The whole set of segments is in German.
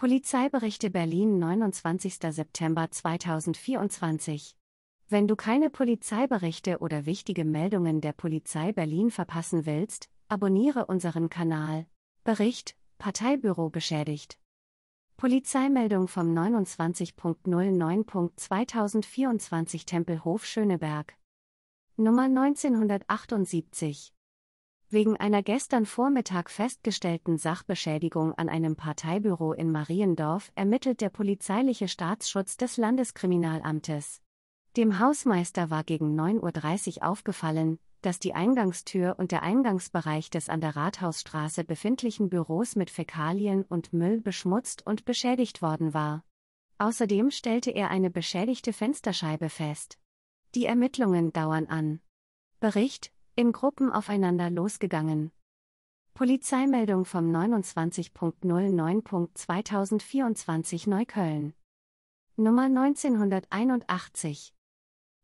Polizeiberichte Berlin 29. September 2024. Wenn du keine Polizeiberichte oder wichtige Meldungen der Polizei Berlin verpassen willst, abonniere unseren Kanal. Bericht: Parteibüro beschädigt. Polizeimeldung vom 29.09.2024 Tempelhof Schöneberg. Nummer 1978. Wegen einer gestern Vormittag festgestellten Sachbeschädigung an einem Parteibüro in Mariendorf ermittelt der polizeiliche Staatsschutz des Landeskriminalamtes. Dem Hausmeister war gegen 9:30 Uhr aufgefallen, dass die Eingangstür und der Eingangsbereich des an der Rathausstraße befindlichen Büros mit Fäkalien und Müll beschmutzt und beschädigt worden war. Außerdem stellte er eine beschädigte Fensterscheibe fest. Die Ermittlungen dauern an. Bericht: In Gruppen aufeinander losgegangen. Polizeimeldung vom 29.09.2024 Neukölln. Nummer 1981.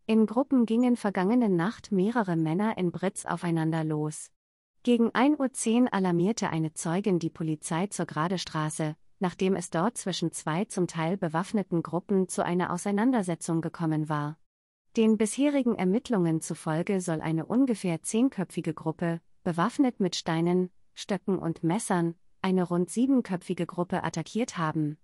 In Gruppen gingen vergangene Nacht mehrere Männer in Britz aufeinander los. Gegen 1:10 Uhr alarmierte eine Zeugin die Polizei zur Gradestraße, nachdem es dort zwischen zwei zum Teil bewaffneten Gruppen zu einer Auseinandersetzung gekommen war. Den bisherigen Ermittlungen zufolge soll eine ungefähr 10-köpfige Gruppe, bewaffnet mit Steinen, Stöcken und Messern, eine rund 7-köpfige Gruppe attackiert haben.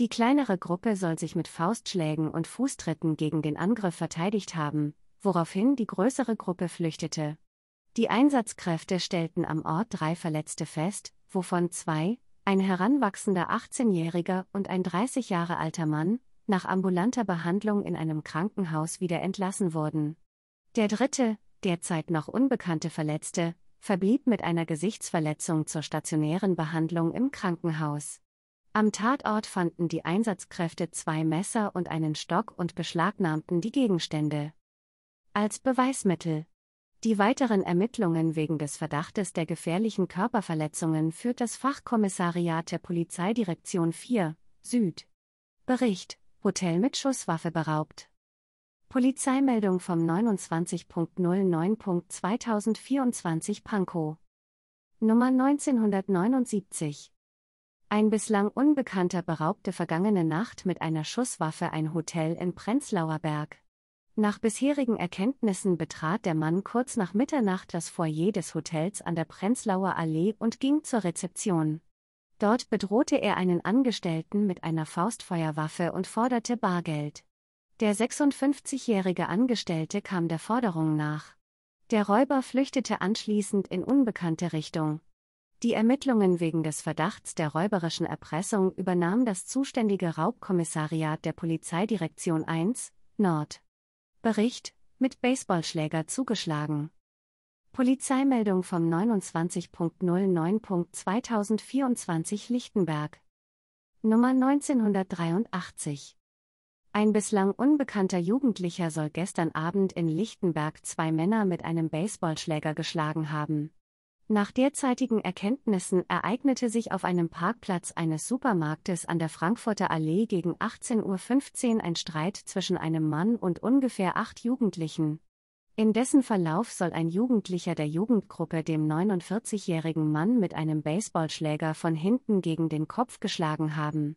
Die kleinere Gruppe soll sich mit Faustschlägen und Fußtritten gegen den Angriff verteidigt haben, woraufhin die größere Gruppe flüchtete. Die Einsatzkräfte stellten am Ort 3 Verletzte fest, wovon 2, ein heranwachsender 18-Jähriger und ein 30 Jahre alter Mann, nach ambulanter Behandlung in einem Krankenhaus wieder entlassen wurden. Der 3., derzeit noch unbekannte Verletzte, verblieb mit einer Gesichtsverletzung zur stationären Behandlung im Krankenhaus. Am Tatort fanden die Einsatzkräfte 2 Messer und einen Stock und beschlagnahmten die Gegenstände als Beweismittel. Die weiteren Ermittlungen wegen des Verdachtes der gefährlichen Körperverletzungen führt das Fachkommissariat der Polizeidirektion 4, Süd. Bericht: Hotel mit Schusswaffe beraubt. Polizeimeldung vom 29.09.2024 Pankow. Nummer 1979. Ein bislang Unbekannter beraubte vergangene Nacht mit einer Schusswaffe ein Hotel in Prenzlauer Berg. Nach bisherigen Erkenntnissen betrat der Mann kurz nach Mitternacht das Foyer des Hotels an der Prenzlauer Allee und ging zur Rezeption. Dort bedrohte er einen Angestellten mit einer Faustfeuerwaffe und forderte Bargeld. Der 56-jährige Angestellte kam der Forderung nach. Der Räuber flüchtete anschließend in unbekannte Richtung. Die Ermittlungen wegen des Verdachts der räuberischen Erpressung übernahm das zuständige Raubkommissariat der Polizeidirektion 1, Nord. Bericht: Mit Baseballschläger zugeschlagen. Polizeimeldung vom 29.09.2024 Lichtenberg. Nummer 1983. Ein bislang unbekannter Jugendlicher soll gestern Abend in Lichtenberg 2 Männer mit einem Baseballschläger geschlagen haben. Nach derzeitigen Erkenntnissen ereignete sich auf einem Parkplatz eines Supermarktes an der Frankfurter Allee gegen 18:15 Uhr ein Streit zwischen einem Mann und ungefähr 8 Jugendlichen. In dessen Verlauf soll ein Jugendlicher der Jugendgruppe dem 49-jährigen Mann mit einem Baseballschläger von hinten gegen den Kopf geschlagen haben.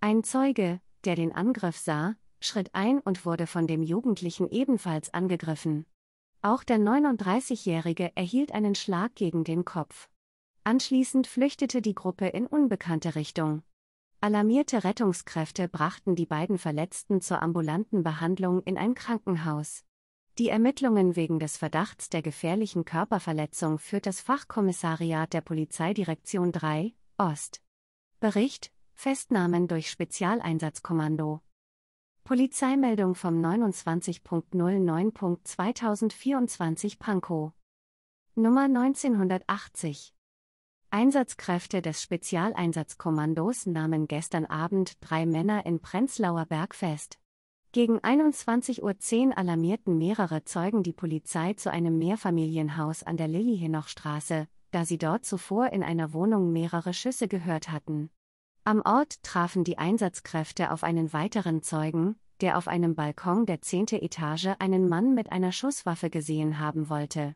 Ein Zeuge, der den Angriff sah, schritt ein und wurde von dem Jugendlichen ebenfalls angegriffen. Auch der 39-jährige erhielt einen Schlag gegen den Kopf. Anschließend flüchtete die Gruppe in unbekannte Richtung. Alarmierte Rettungskräfte brachten die beiden Verletzten zur ambulanten Behandlung in ein Krankenhaus. Die Ermittlungen wegen des Verdachts der gefährlichen Körperverletzung führt das Fachkommissariat der Polizeidirektion 3, Ost. Bericht: Festnahmen durch Spezialeinsatzkommando. Polizeimeldung vom 29.09.2024 Pankow. Nummer 1980. Einsatzkräfte des Spezialeinsatzkommandos nahmen gestern Abend 3 Männer in Prenzlauer Berg fest. Gegen 21:10 Uhr alarmierten mehrere Zeugen die Polizei zu einem Mehrfamilienhaus an der Lilly-Henoch-Straße, da sie dort zuvor in einer Wohnung mehrere Schüsse gehört hatten. Am Ort trafen die Einsatzkräfte auf einen weiteren Zeugen, der auf einem Balkon der 10. Etage einen Mann mit einer Schusswaffe gesehen haben wollte.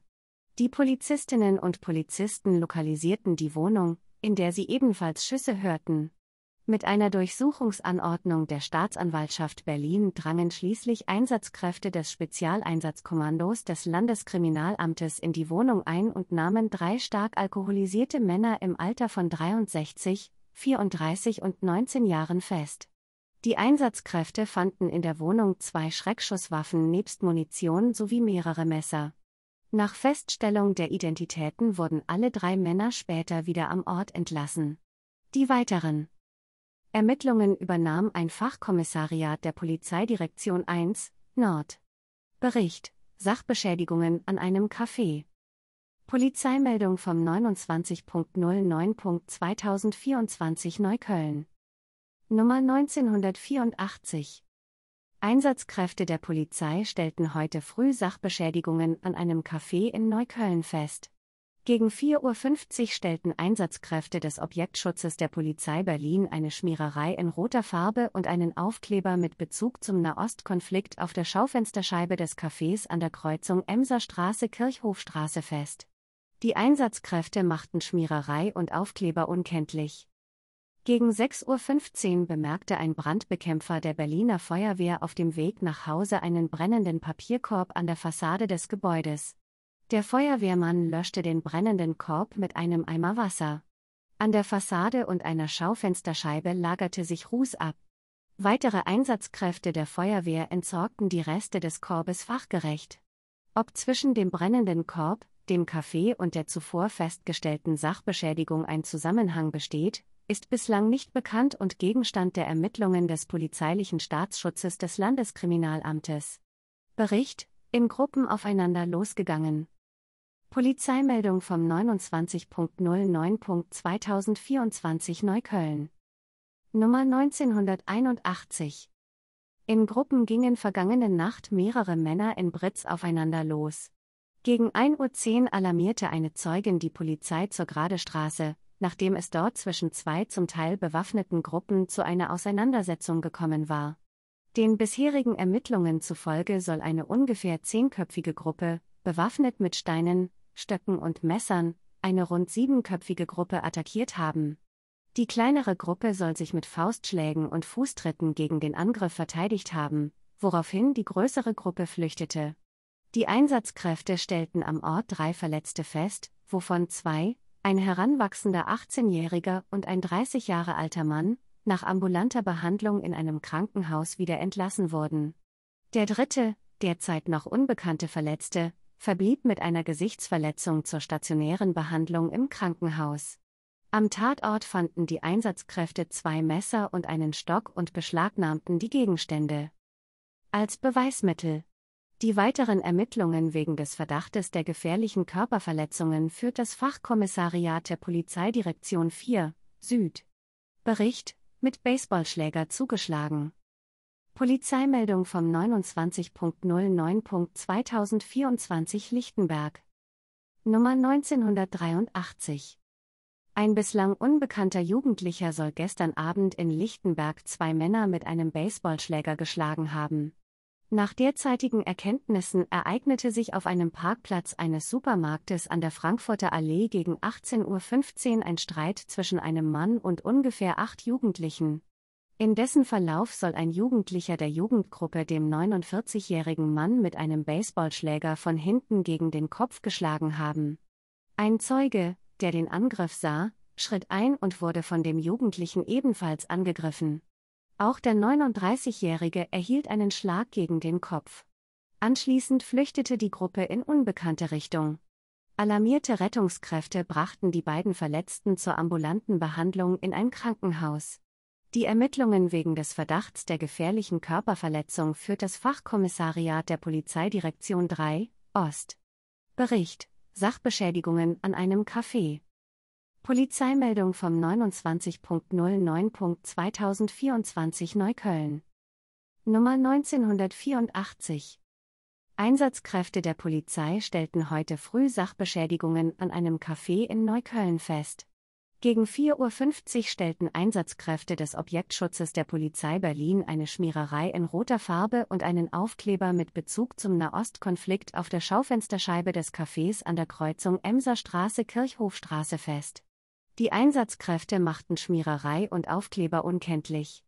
Die Polizistinnen und Polizisten lokalisierten die Wohnung, in der sie ebenfalls Schüsse hörten. Mit einer Durchsuchungsanordnung der Staatsanwaltschaft Berlin drangen schließlich Einsatzkräfte des Spezialeinsatzkommandos des Landeskriminalamtes in die Wohnung ein und nahmen 3 stark alkoholisierte Männer im Alter von 63, 34 und 19 Jahren fest. Die Einsatzkräfte fanden in der Wohnung 2 Schreckschusswaffen nebst Munition sowie mehrere Messer. Nach Feststellung der Identitäten wurden alle 3 Männer später wieder am Ort entlassen. Die weiteren Ermittlungen übernahm ein Fachkommissariat der Polizeidirektion 1, Nord. Bericht: Sachbeschädigungen an einem Café. Polizeimeldung vom 29.09.2024 Neukölln. Nummer 1984. Einsatzkräfte der Polizei stellten heute früh Sachbeschädigungen an einem Café in Neukölln fest. Gegen 4:50 Uhr stellten Einsatzkräfte des Objektschutzes der Polizei Berlin eine Schmiererei in roter Farbe und einen Aufkleber mit Bezug zum Nahostkonflikt auf der Schaufensterscheibe des Cafés an der Kreuzung Emser Straße-Kirchhofstraße fest. Die Einsatzkräfte machten Schmiererei und Aufkleber unkenntlich. Gegen 6:15 Uhr bemerkte ein Brandbekämpfer der Berliner Feuerwehr auf dem Weg nach Hause einen brennenden Papierkorb an der Fassade des Gebäudes. Der Feuerwehrmann löschte den brennenden Korb mit einem Eimer Wasser. An der Fassade und einer Schaufensterscheibe lagerte sich Ruß ab. Weitere Einsatzkräfte der Feuerwehr entsorgten die Reste des Korbes fachgerecht. Ob zwischen dem brennenden Korb, dem Café und der zuvor festgestellten Sachbeschädigung ein Zusammenhang besteht, ist bislang nicht bekannt und Gegenstand der Ermittlungen des polizeilichen Staatsschutzes des Landeskriminalamtes. Bericht: In Gruppen aufeinander losgegangen. Polizeimeldung vom 29.09.2024 Neukölln. Nummer 1981. In Gruppen gingen vergangene Nacht mehrere Männer in Britz aufeinander los. Gegen 1:10 Uhr alarmierte eine Zeugin die Polizei zur Gradestraße, nachdem es dort zwischen 2 zum Teil bewaffneten Gruppen zu einer Auseinandersetzung gekommen war. Den bisherigen Ermittlungen zufolge soll eine ungefähr 10-köpfige Gruppe, bewaffnet mit Steinen, Stöcken und Messern, eine rund 7-köpfige Gruppe attackiert haben. Die kleinere Gruppe soll sich mit Faustschlägen und Fußtritten gegen den Angriff verteidigt haben, woraufhin die größere Gruppe flüchtete. Die Einsatzkräfte stellten am Ort 3 Verletzte fest, wovon 2, ein heranwachsender 18-Jähriger und ein 30 Jahre alter Mann, nach ambulanter Behandlung in einem Krankenhaus wieder entlassen wurden. Der 3., derzeit noch unbekannte Verletzte, verblieb mit einer Gesichtsverletzung zur stationären Behandlung im Krankenhaus. Am Tatort fanden die Einsatzkräfte 2 Messer und einen Stock und beschlagnahmten die Gegenstände als Beweismittel. Die weiteren Ermittlungen wegen des Verdachtes der gefährlichen Körperverletzungen führt das Fachkommissariat der Polizeidirektion 4, Süd. Bericht: Mit Baseballschläger zugeschlagen. Polizeimeldung vom 29.09.2024 Lichtenberg. Nummer 1983. Ein bislang unbekannter Jugendlicher soll gestern Abend in Lichtenberg 2 Männer mit einem Baseballschläger geschlagen haben. Nach derzeitigen Erkenntnissen ereignete sich auf einem Parkplatz eines Supermarktes an der Frankfurter Allee gegen 18:15 Uhr ein Streit zwischen einem Mann und ungefähr 8 Jugendlichen. In dessen Verlauf soll ein Jugendlicher der Jugendgruppe dem 49-jährigen Mann mit einem Baseballschläger von hinten gegen den Kopf geschlagen haben. Ein Zeuge, der den Angriff sah, schritt ein und wurde von dem Jugendlichen ebenfalls angegriffen. Auch der 39-jährige erhielt einen Schlag gegen den Kopf. Anschließend flüchtete die Gruppe in unbekannte Richtung. Alarmierte Rettungskräfte brachten die beiden Verletzten zur ambulanten Behandlung in ein Krankenhaus. Die Ermittlungen wegen des Verdachts der gefährlichen Körperverletzung führt das Fachkommissariat der Polizeidirektion 3, Ost. Bericht: Sachbeschädigungen an einem Café. Polizeimeldung vom 29.09.2024 Neukölln. Nummer 1984. Einsatzkräfte der Polizei stellten heute früh Sachbeschädigungen an einem Café in Neukölln fest. Gegen 4:50 Uhr stellten Einsatzkräfte des Objektschutzes der Polizei Berlin eine Schmiererei in roter Farbe und einen Aufkleber mit Bezug zum Nahostkonflikt auf der Schaufensterscheibe des Cafés an der Kreuzung Emser Straße-Kirchhofstraße fest. Die Einsatzkräfte machten Schmiererei und Aufkleber unkenntlich.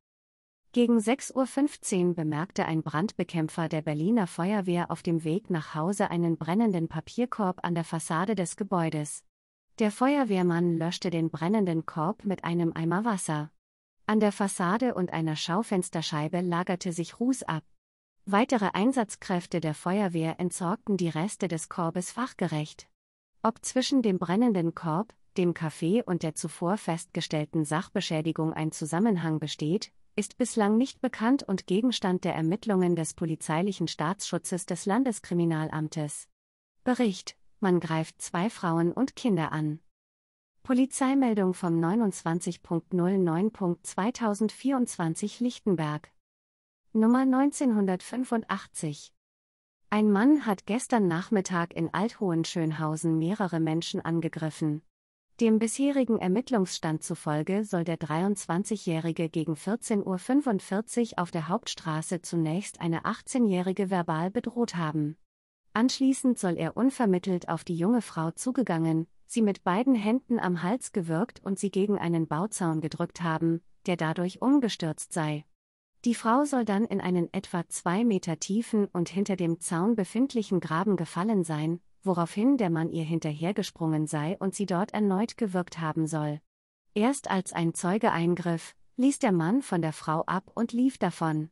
Gegen 6:15 Uhr bemerkte ein Brandbekämpfer der Berliner Feuerwehr auf dem Weg nach Hause einen brennenden Papierkorb an der Fassade des Gebäudes. Der Feuerwehrmann löschte den brennenden Korb mit einem Eimer Wasser. An der Fassade und einer Schaufensterscheibe lagerte sich Ruß ab. Weitere Einsatzkräfte der Feuerwehr entsorgten die Reste des Korbes fachgerecht. Ob zwischen dem brennenden Korb, dem Kaffee und der zuvor festgestellten Sachbeschädigung ein Zusammenhang besteht, ist bislang nicht bekannt und Gegenstand der Ermittlungen des polizeilichen Staatsschutzes des Landeskriminalamtes. Bericht: Man greift 2 Frauen und Kinder an. Polizeimeldung vom 29.09.2024 Lichtenberg. Nummer 1985. Ein Mann hat gestern Nachmittag in Althohenschönhausen mehrere Menschen angegriffen. Dem bisherigen Ermittlungsstand zufolge soll der 23-Jährige gegen 14:45 Uhr auf der Hauptstraße zunächst eine 18-Jährige verbal bedroht haben. Anschließend soll er unvermittelt auf die junge Frau zugegangen, sie mit beiden Händen am Hals gewürgt und sie gegen einen Bauzaun gedrückt haben, der dadurch umgestürzt sei. Die Frau soll dann in einen etwa 2 Meter tiefen und hinter dem Zaun befindlichen Graben gefallen sein, woraufhin der Mann ihr hinterhergesprungen sei und sie dort erneut gewürgt haben soll. Erst als ein Zeuge eingriff, ließ der Mann von der Frau ab und lief davon.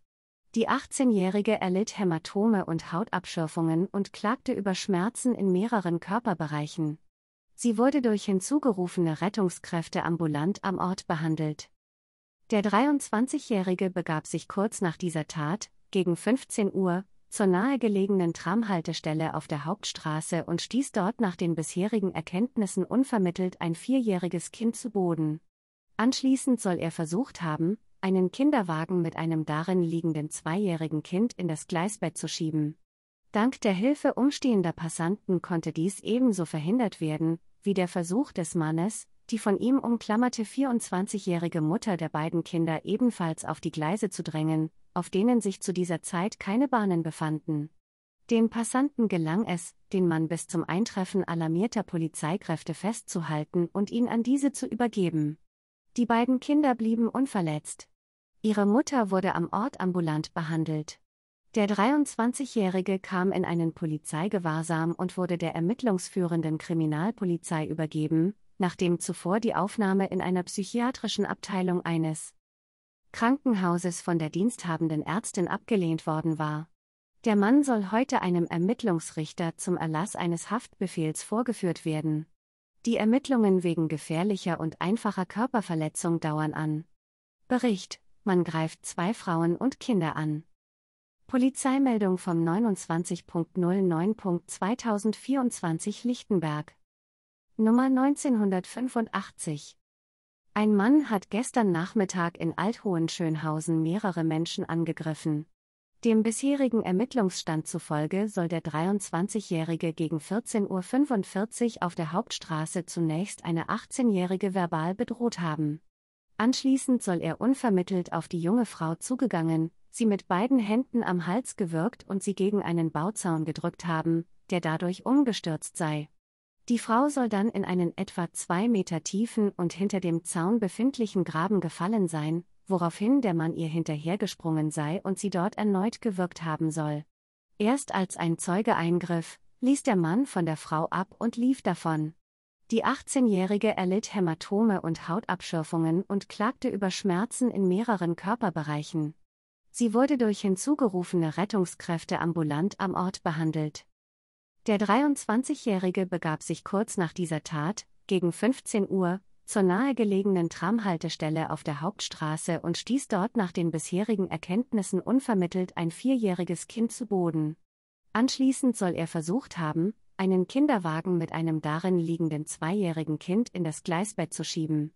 Die 18-Jährige erlitt Hämatome und Hautabschürfungen und klagte über Schmerzen in mehreren Körperbereichen. Sie wurde durch hinzugerufene Rettungskräfte ambulant am Ort behandelt. Der 23-Jährige begab sich kurz nach dieser Tat, gegen 15 Uhr, zur nahegelegenen Tramhaltestelle auf der Hauptstraße und stieß dort nach den bisherigen Erkenntnissen unvermittelt ein 4-jähriges Kind zu Boden. Anschließend soll er versucht haben, einen Kinderwagen mit einem darin liegenden 2-jährigen Kind in das Gleisbett zu schieben. Dank der Hilfe umstehender Passanten konnte dies ebenso verhindert werden, wie der Versuch des Mannes, die von ihm umklammerte 24-jährige Mutter der beiden Kinder ebenfalls auf die Gleise zu drängen, auf denen sich zu dieser Zeit keine Bahnen befanden. Den Passanten gelang es, den Mann bis zum Eintreffen alarmierter Polizeikräfte festzuhalten und ihn an diese zu übergeben. Die beiden Kinder blieben unverletzt. Ihre Mutter wurde am Ort ambulant behandelt. Der 23-Jährige kam in einen Polizeigewahrsam und wurde der ermittlungsführenden Kriminalpolizei übergeben, nachdem zuvor die Aufnahme in einer psychiatrischen Abteilung eines Krankenhauses von der diensthabenden Ärztin abgelehnt worden war. Der Mann soll heute einem Ermittlungsrichter zum Erlass eines Haftbefehls vorgeführt werden. Die Ermittlungen wegen gefährlicher und einfacher Körperverletzung dauern an. Bericht: Man greift 2 Frauen und Kinder an. Polizeimeldung vom 29.09.2024 Lichtenberg. Nummer 1985. Ein Mann hat gestern Nachmittag in Althohenschönhausen mehrere Menschen angegriffen. Dem bisherigen Ermittlungsstand zufolge soll der 23-Jährige gegen 14:45 Uhr auf der Hauptstraße zunächst eine 18-Jährige verbal bedroht haben. Anschließend soll er unvermittelt auf die junge Frau zugegangen, sie mit beiden Händen am Hals gewürgt und sie gegen einen Bauzaun gedrückt haben, der dadurch umgestürzt sei. Die Frau soll dann in einen etwa 2 Meter tiefen und hinter dem Zaun befindlichen Graben gefallen sein, woraufhin der Mann ihr hinterhergesprungen sei und sie dort erneut gewürgt haben soll. Erst als ein Zeuge eingriff, ließ der Mann von der Frau ab und lief davon. Die 18-Jährige erlitt Hämatome und Hautabschürfungen und klagte über Schmerzen in mehreren Körperbereichen. Sie wurde durch hinzugerufene Rettungskräfte ambulant am Ort behandelt. Der 23-Jährige begab sich kurz nach dieser Tat, gegen 15 Uhr, zur nahegelegenen Tramhaltestelle auf der Hauptstraße und stieß dort nach den bisherigen Erkenntnissen unvermittelt ein 4-jähriges Kind zu Boden. Anschließend soll er versucht haben, einen Kinderwagen mit einem darin liegenden 2-jährigen Kind in das Gleisbett zu schieben.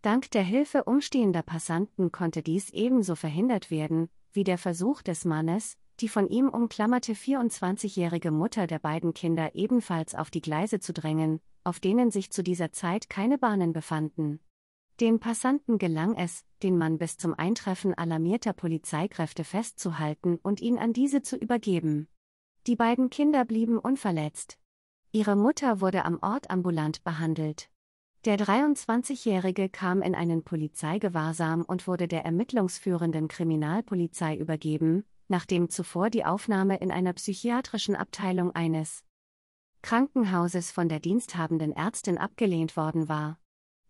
Dank der Hilfe umstehender Passanten konnte dies ebenso verhindert werden, wie der Versuch des Mannes, die von ihm umklammerte 24-jährige Mutter der beiden Kinder ebenfalls auf die Gleise zu drängen, auf denen sich zu dieser Zeit keine Bahnen befanden. Den Passanten gelang es, den Mann bis zum Eintreffen alarmierter Polizeikräfte festzuhalten und ihn an diese zu übergeben. Die beiden Kinder blieben unverletzt. Ihre Mutter wurde am Ort ambulant behandelt. Der 23-Jährige kam in einen Polizeigewahrsam und wurde der ermittlungsführenden Kriminalpolizei übergeben, nachdem zuvor die Aufnahme in einer psychiatrischen Abteilung eines Krankenhauses von der diensthabenden Ärztin abgelehnt worden war.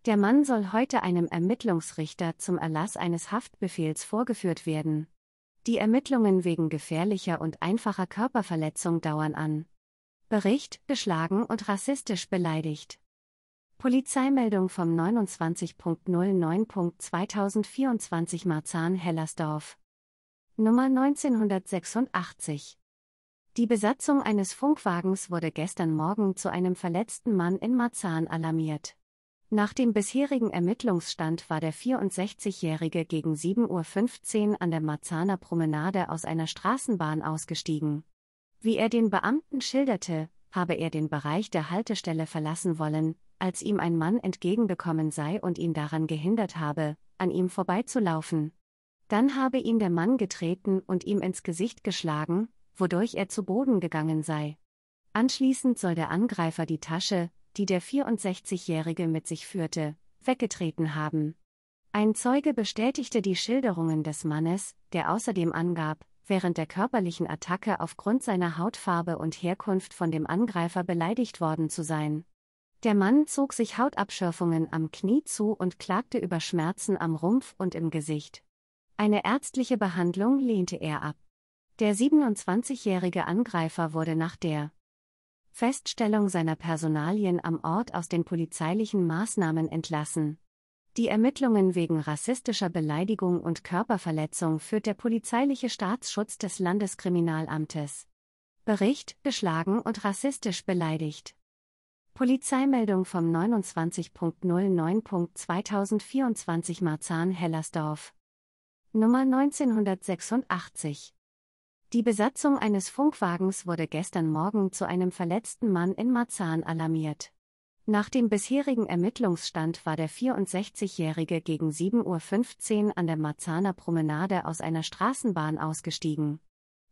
Der Mann soll heute einem Ermittlungsrichter zum Erlass eines Haftbefehls vorgeführt werden. Die Ermittlungen wegen gefährlicher und einfacher Körperverletzung dauern an. Bericht: geschlagen und rassistisch beleidigt. Polizeimeldung vom 29.09.2024 Marzahn-Hellersdorf. Nummer 1986. Die Besatzung eines Funkwagens wurde gestern Morgen zu einem verletzten Mann in Marzahn alarmiert. Nach dem bisherigen Ermittlungsstand war der 64-Jährige gegen 7.15 Uhr an der Marzahner Promenade aus einer Straßenbahn ausgestiegen. Wie er den Beamten schilderte, habe er den Bereich der Haltestelle verlassen wollen, als ihm ein Mann entgegengekommen sei und ihn daran gehindert habe, an ihm vorbeizulaufen. Dann habe ihn der Mann getreten und ihm ins Gesicht geschlagen, wodurch er zu Boden gegangen sei. Anschließend soll der Angreifer die Tasche, die der 64-Jährige mit sich führte, weggetreten haben. Ein Zeuge bestätigte die Schilderungen des Mannes, der außerdem angab, während der körperlichen Attacke aufgrund seiner Hautfarbe und Herkunft von dem Angreifer beleidigt worden zu sein. Der Mann zog sich Hautabschürfungen am Knie zu und klagte über Schmerzen am Rumpf und im Gesicht. Eine ärztliche Behandlung lehnte er ab. Der 27-jährige Angreifer wurde nach der Feststellung seiner Personalien am Ort aus den polizeilichen Maßnahmen entlassen. Die Ermittlungen wegen rassistischer Beleidigung und Körperverletzung führt der polizeiliche Staatsschutz des Landeskriminalamtes. Bericht: geschlagen und rassistisch beleidigt. Polizeimeldung vom 29.09.2024 Marzahn-Hellersdorf. Nummer 1986. Die Besatzung eines Funkwagens wurde gestern Morgen zu einem verletzten Mann in Marzahn alarmiert. Nach dem bisherigen Ermittlungsstand war der 64-Jährige gegen 7.15 Uhr an der Marzahner Promenade aus einer Straßenbahn ausgestiegen.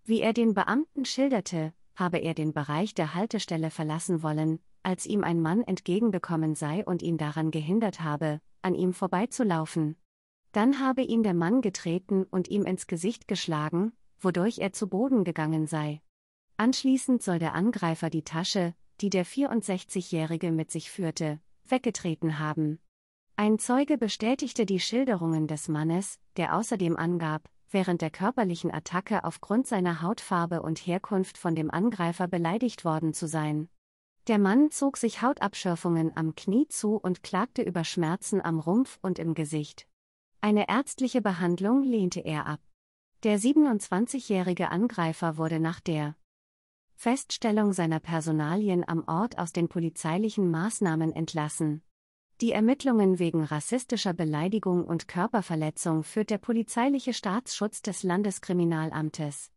Wie er den Beamten schilderte, habe er den Bereich der Haltestelle verlassen wollen, als ihm ein Mann entgegengekommen sei und ihn daran gehindert habe, an ihm vorbeizulaufen. Dann habe ihn der Mann getreten und ihm ins Gesicht geschlagen, wodurch er zu Boden gegangen sei. Anschließend soll der Angreifer die Tasche, die der 64-Jährige mit sich führte, weggetreten haben. Ein Zeuge bestätigte die Schilderungen des Mannes, der außerdem angab, während der körperlichen Attacke aufgrund seiner Hautfarbe und Herkunft von dem Angreifer beleidigt worden zu sein. Der Mann zog sich Hautabschürfungen am Knie zu und klagte über Schmerzen am Rumpf und im Gesicht. Eine ärztliche Behandlung lehnte er ab. Der 27-jährige Angreifer wurde nach der Feststellung seiner Personalien am Ort aus den polizeilichen Maßnahmen entlassen. Die Ermittlungen wegen rassistischer Beleidigung und Körperverletzung führt der polizeiliche Staatsschutz des Landeskriminalamtes.